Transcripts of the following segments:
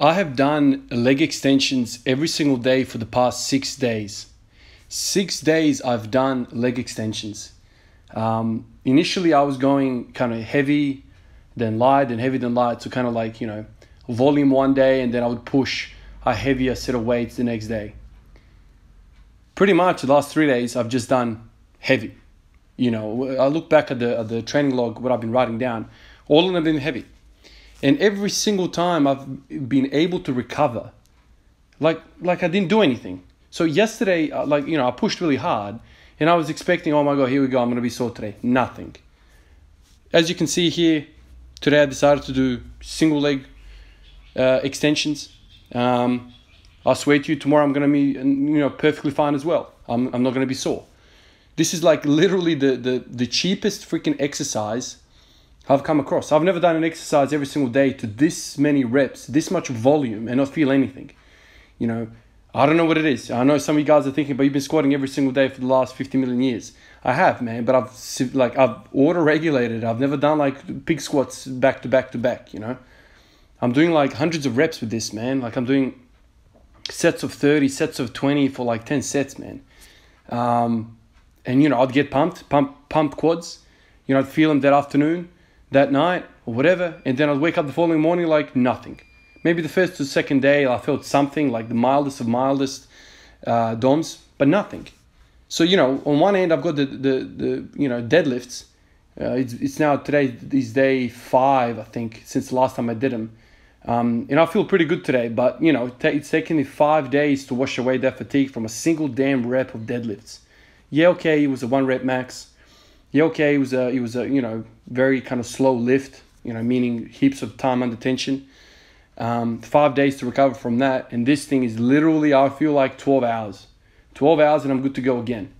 I have done leg extensions every single day for the past 6 days. 6 days I've done leg extensions. Initially I was going kind of heavy, then light, then heavy, then light. So kind of like, you know, volume one day, and then I would push a heavier set of weights the next day. Pretty much the last 3 days I've just done heavy. You know, I look back at the training log, what I've been writing down, all of them have been heavy. And every single time I've been able to recover, like I didn't do anything. So yesterday, like, you know, I pushed really hard and I was expecting, oh my God, here we go, I'm going to be sore today. Nothing. As you can see here, today I decided to do single leg extensions. I swear to you, tomorrow I'm going to be, you know, perfectly fine as well. I'm not going to be sore. This is like literally the cheapest freaking exercise I've come across. I've never done an exercise every single day to this many reps, this much volume, and not feel anything. You know, I don't know what it is. I know some of you guys are thinking, but you've been squatting every single day for the last 50 million years. I have, man, but I've auto-regulated. I've never done like pig squats back to back to back, you know. I'm doing like hundreds of reps with this, man. Like I'm doing sets of 30, sets of 20 for like 10 sets, man. And you know, I'd get pumped quads. You know, I'd feel them that afternoon, that night, or whatever, and then I'd wake up the following morning like nothing. Maybe the first or second day I felt something, like the mildest of mildest DOMs, but nothing. So, you know, on one end I've got the you know, deadlifts. It's now, today is day 5, I think, since the last time I did them. And I feel pretty good today, but you know, it's taken me 5 days to wash away that fatigue from a single damn rep of deadlifts. Yeah, okay, it was a 1 rep max. Yeah, okay, it was a, you know, very kind of slow lift, you know, meaning heaps of time under tension. 5 days to recover from that. And this thing is literally, I feel like 12 hours. 12 hours and I'm good to go again.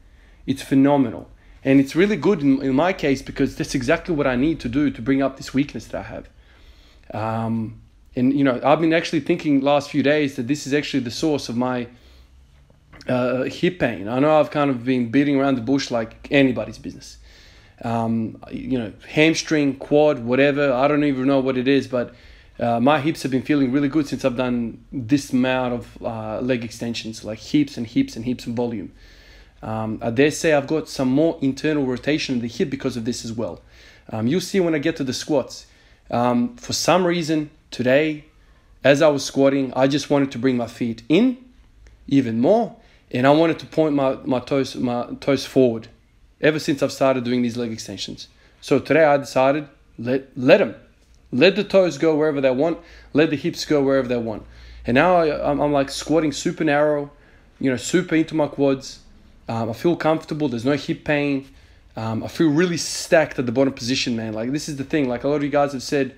It's phenomenal. And it's really good in my case because that's exactly what I need to do to bring up this weakness that I have. And, you know, I've been actually thinking last few days that this is actually the source of my hip pain. I know I've kind of been beating around the bush like anybody's business. You know, hamstring, quad, whatever. I don't even know what it is, but my hips have been feeling really good since I've done this amount of leg extensions, like heaps and heaps and heaps of volume. I dare say I've got some more internal rotation in the hip because of this as well. You'll see when I get to the squats. For some reason, today, as I was squatting, I just wanted to bring my feet in even more, and I wanted to point my toes forward. Ever since I've started doing these leg extensions. So today I decided, let them. Let the toes go wherever they want. Let the hips go wherever they want. And now I'm like squatting super narrow, you know, super into my quads. I feel comfortable. There's no hip pain. I feel really stacked at the bottom position, man. Like this is the thing. Like a lot of you guys have said,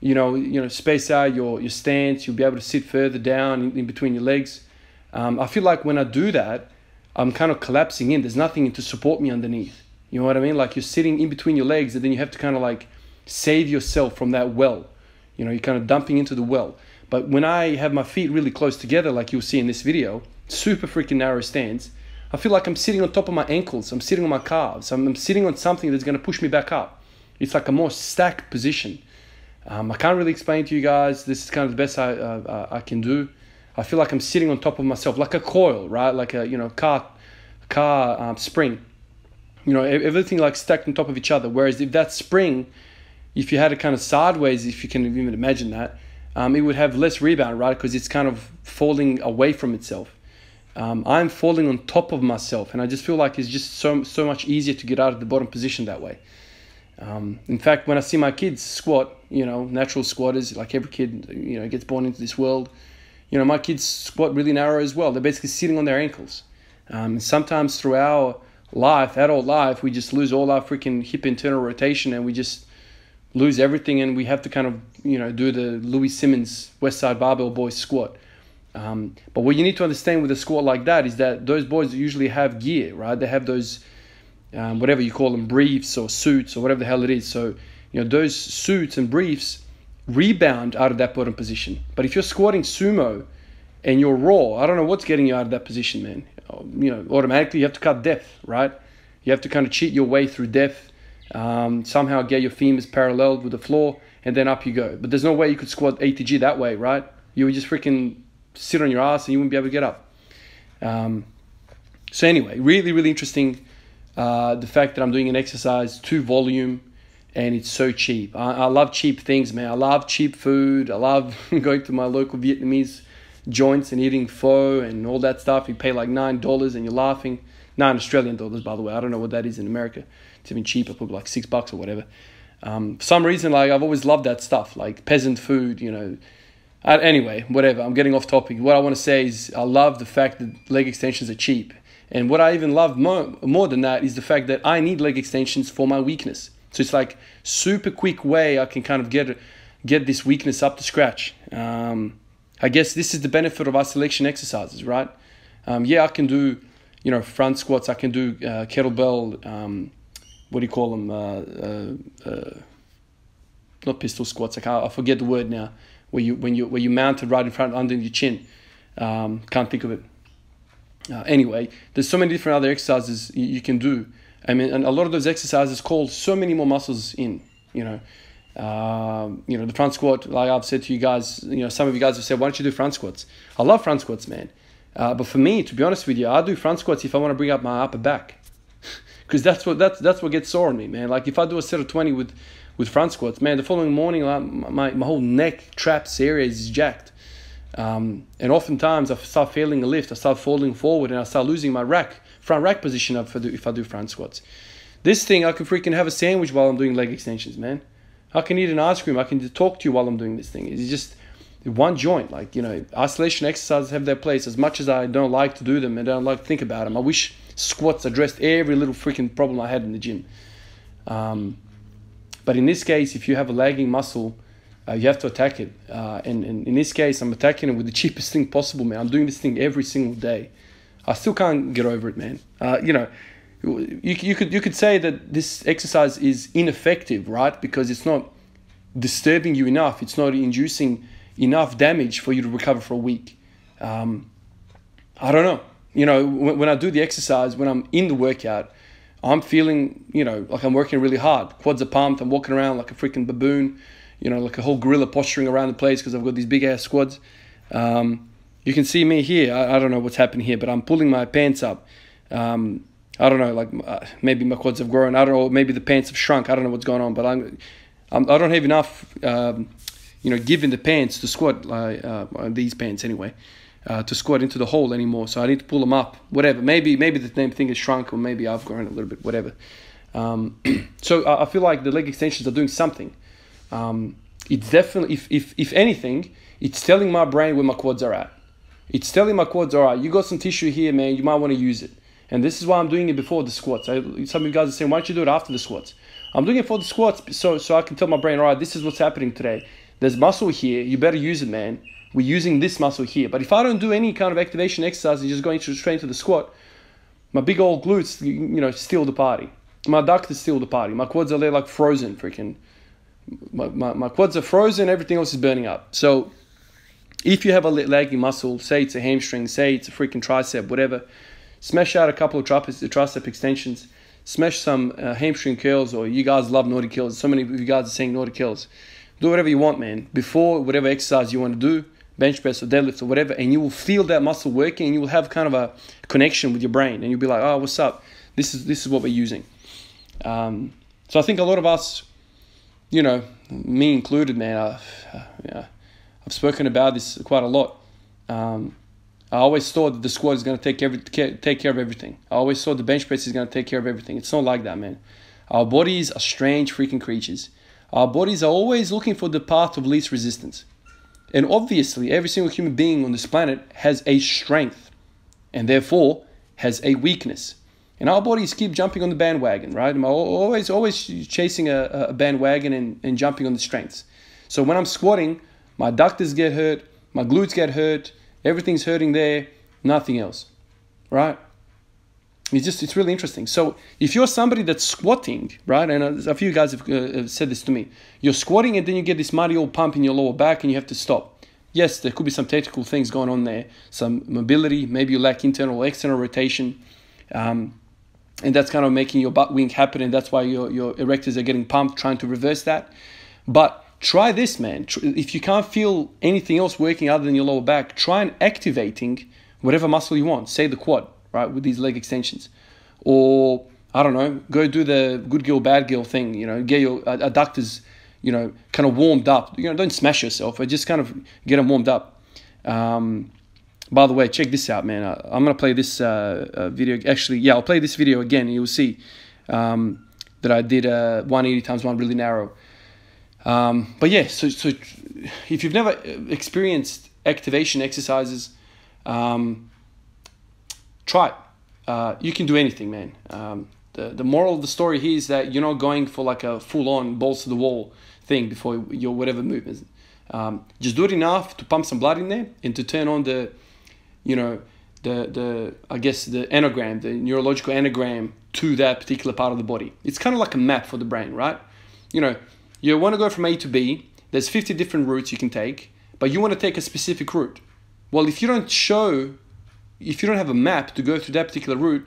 you know, space out your stance. You'll be able to sit further down in between your legs. I feel like when I do that, I'm kind of collapsing in. There's nothing to support me underneath. You know what I mean? Like you're sitting in between your legs and then you have to kind of like save yourself from that well. You know, you're kind of dumping into the well. But when I have my feet really close together, like you'll see in this video, super freaking narrow stance, I feel like I'm sitting on top of my ankles. I'm sitting on my calves. I'm sitting on something that's going to push me back up. It's like a more stacked position. I can't really explain to you guys. This is kind of the best I can do. I feel like I'm sitting on top of myself, like a coil, right? Like a, you know, car spring. You know, everything like stacked on top of each other. Whereas if that spring, if you had it kind of sideways, if you can even imagine that, it would have less rebound, right? Because it's kind of falling away from itself. I'm falling on top of myself, and I just feel like it's just so much easier to get out of the bottom position that way. In fact, when I see my kids squat, you know, natural squatters, like every kid, you know, gets born into this world. You know, my kids squat really narrow as well. They're basically sitting on their ankles. Sometimes through our life, adult life, we just lose all our freaking hip internal rotation and we just lose everything, and we have to kind of, you know, do the Louis Simmons West Side Barbell boys squat. But what you need to understand with a squat like that is that those boys usually have gear, right? They have those, whatever you call them, briefs or suits or whatever the hell it is. So, you know, those suits and briefs rebound out of that bottom position. But if you're squatting sumo and you're raw, I don't know what's getting you out of that position, man. You know, automatically you have to cut depth, right? You have to kind of cheat your way through depth, somehow get your femurs paralleled with the floor, and then up you go. But there's no way you could squat ATG that way, right? you would just freaking sit on your ass and you wouldn't be able to get up. So anyway, really, really interesting, the fact that I'm doing an exercise to volume and it's so cheap. I love cheap things, man. I love cheap food. I love going to my local Vietnamese joints and eating pho and all that stuff. You pay like $9 and you're laughing. 9 Australian dollars, by the way. I don't know what that is in America. It's even cheaper, probably like $6 or whatever. For some reason, like, I've always loved that stuff, like peasant food, you know. Anyway, whatever. I'm getting off topic. What I want to say is I love the fact that leg extensions are cheap. And what I even love more than that is the fact that I need leg extensions for my weakness. So it's like super quick way I can kind of get this weakness up to scratch. I guess this is the benefit of our selection exercises, right? Yeah, I can do, you know, front squats. I can do kettlebell, what do you call them? Not pistol squats. I forget the word now. Where you mount it right in front under your chin. Can't think of it. Anyway, there's so many different other exercises you can do. I mean, and a lot of those exercises call so many more muscles in, you know. The front squat, like I've said to you guys, you know, some of you guys have said, why don't you do front squats? I love front squats, man. But for me, to be honest with you, I do front squats if I want to bring up my upper back. Because that's what gets sore on me, man. Like if I do a set of 20 with front squats, man, the following morning, like, my whole neck, traps area is jacked. And oftentimes I start failing a lift, I start falling forward and I start losing my front rack position up if I do front squats. This thing, I can freaking have a sandwich while I'm doing leg extensions, man. I can eat an ice cream, I can talk to you while I'm doing this thing. It's just one joint, like, you know, isolation exercises have their place. As much as I don't like to do them and don't like to think about them, I wish squats addressed every little freaking problem I had in the gym. But in this case, if you have a lagging muscle, you have to attack it. And in this case, I'm attacking it with the cheapest thing possible, man. I'm doing this thing every single day. I still can't get over it, man. You could say that this exercise is ineffective, right? Because it's not disturbing you enough. It's not inducing enough damage for you to recover for a week. I don't know. You know, when I do the exercise, when I'm in the workout, I'm feeling, you know, like I'm working really hard. Quads are pumped. I'm walking around like a freaking baboon, you know, like a whole gorilla posturing around the place because I've got these big-ass quads. You can see me here. I don't know what's happening here, but I'm pulling my pants up. I don't know, like maybe my quads have grown. I don't know. Maybe the pants have shrunk. I don't know what's going on, but I don't have enough, you know, give in the pants to squat, these pants anyway. To squat into the hole anymore, so I need to pull them up, whatever. Maybe the same thing has shrunk, or maybe I've grown a little bit, whatever. So I feel like the leg extensions are doing something. It's definitely, if anything, it's telling my brain where my quads are at. It's telling my quads, all right, you got some tissue here, man, you might want to use it. And this is why I'm doing it before the squats. Some of you guys are saying, why don't you do it after the squats? I'm doing it for the squats so I can tell my brain, all right, this is what's happening today. There's muscle here, you better use it, man. We're using this muscle here. But if I don't do any kind of activation exercise and just go straight into the squat, my big old glutes, you know, steal the party. My adductors steal the party. My quads are there like frozen, freaking. My quads are frozen, everything else is burning up. So if you have a lagging muscle, say it's a hamstring, say it's a freaking tricep, whatever, smash out a couple of tricep extensions, smash some hamstring curls, or you guys love naughty curls. So many of you guys are saying naughty curls. Do whatever you want, man. Before whatever exercise you want to do, bench press or deadlifts or whatever, and you will feel that muscle working and you will have kind of a connection with your brain and you'll be like, oh, what's up? This is what we're using. So I think a lot of us, you know, me included, man, I've spoken about this quite a lot. I always thought that the squat is going to take care of everything. I always thought the bench press is going to take care of everything. It's not like that, man. Our bodies are strange freaking creatures. Our bodies are always looking for the path of least resistance. And obviously, every single human being on this planet has a strength and therefore has a weakness. And our bodies keep jumping on the bandwagon, right? I'm always chasing a bandwagon and jumping on the strengths. So when I'm squatting, my adductors get hurt, my glutes get hurt, everything's hurting there, nothing else, right? It's really interesting. So if you're somebody that's squatting, right, and a few guys have said this to me, you're squatting and then you get this mighty old pump in your lower back and you have to stop. Yes, there could be some technical things going on there, some mobility, maybe you lack internal or external rotation, and that's kind of making your butt wink happen, and that's why your erectors are getting pumped, trying to reverse that. But Try this, man. If you can't feel anything else working other than your lower back, try an activating whatever muscle you want, say the quad, right, with these leg extensions. Or, I don't know, go do the good girl, bad girl thing, you know, get your adductors, you know, kind of warmed up. You know, don't smash yourself, but just kind of get them warmed up. By the way, check this out, man. I'm going to play this video. Actually, yeah, I'll play this video again, and you'll see that I did 180 times one really narrow. But yeah, so if you've never experienced activation exercises, try it. You can do anything, man. The moral of the story here is that you're not going for like a full-on balls to the wall thing before your whatever movement. Just do it enough to pump some blood in there and to turn on the, you know, I guess the enneagram, the neurological enneagram to that particular part of the body. It's kind of like a map for the brain, right? You know, you want to go from A to B. There's 50 different routes you can take, but you want to take a specific route. Well, if you don't have a map to go through that particular route,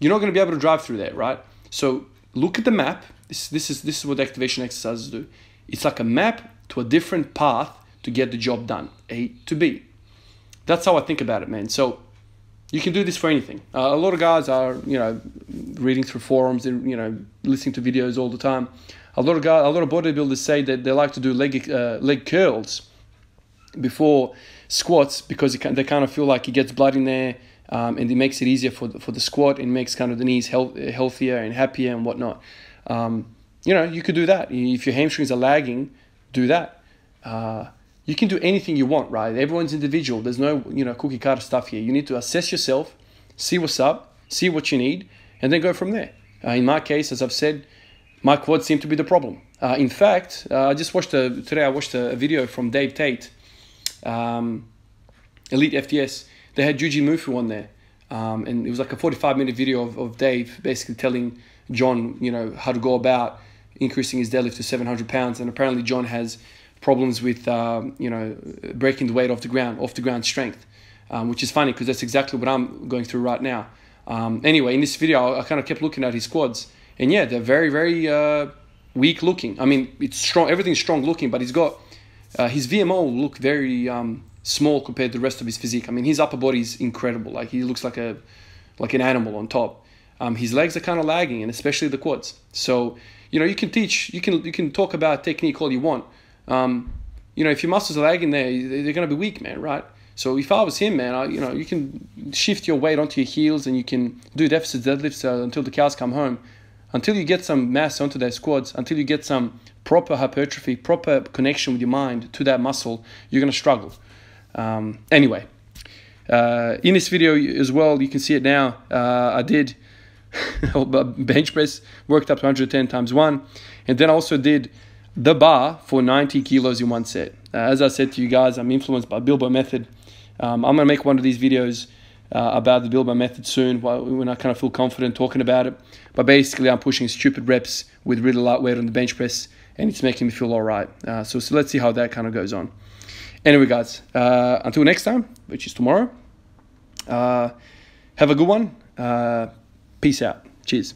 you're not going to be able to drive through that, right? So look at the map. This is what activation exercises do. It's like a map to a different path to get the job done, A to B. That's how I think about it, man. So you can do this for anything. A lot of guys are, you know, reading through forums and, you know, listening to videos all the time. A lot of bodybuilders say that they like to do leg curls before squats because they kind of feel like it gets blood in there, and it makes it easier for the squat and makes kind of the knees healthier and happier and whatnot. You know, you could do that. If your hamstrings are lagging, do that. You can do anything you want, right? Everyone's individual. There's no, you know, cookie cutter stuff here. You need to assess yourself, see what's up, see what you need, and then go from there. In my case, as I've said, my quads seem to be the problem. In fact, today I watched a video from Dave Tate, Elite FTS. They had Jujimufu on there, and it was like a 45-minute video of Dave basically telling John, you know, how to go about increasing his deadlift to 700 pounds. And apparently John has problems with, you know, breaking the weight off the ground strength, which is funny because that's exactly what I'm going through right now. Anyway, in this video, I kind of kept looking at his quads, and yeah, they're very, very weak looking. I mean, it's strong, everything's strong looking, but he's got his VMO look very small compared to the rest of his physique. I mean, his upper body is incredible. Like, he looks like an animal on top. His legs are kind of lagging, and especially the quads. So, you know, you can talk about technique all you want. You know, if your muscles are lagging there, they're going to be weak, man, right? So if I was him, man, you know, you can shift your weight onto your heels, and you can do deficits, deadlifts until the cows come home, until you get some mass onto those quads, until you get some proper hypertrophy, proper connection with your mind to that muscle, you're going to struggle. Anyway, in this video as well, you can see it now, I did bench press, worked up to 110 times one, and then I also did the bar for 90 kilos in one set. As I said to you guys, I'm influenced by Bilbo Method. I'm going to make one of these videos about the Bilbo Method soon when I kind of feel confident talking about it. But basically, I'm pushing stupid reps with really light weight on the bench press, and it's making me feel all right. So let's see how that kind of goes on. Anyway, guys, until next time, which is tomorrow, have a good one. Peace out. Cheers.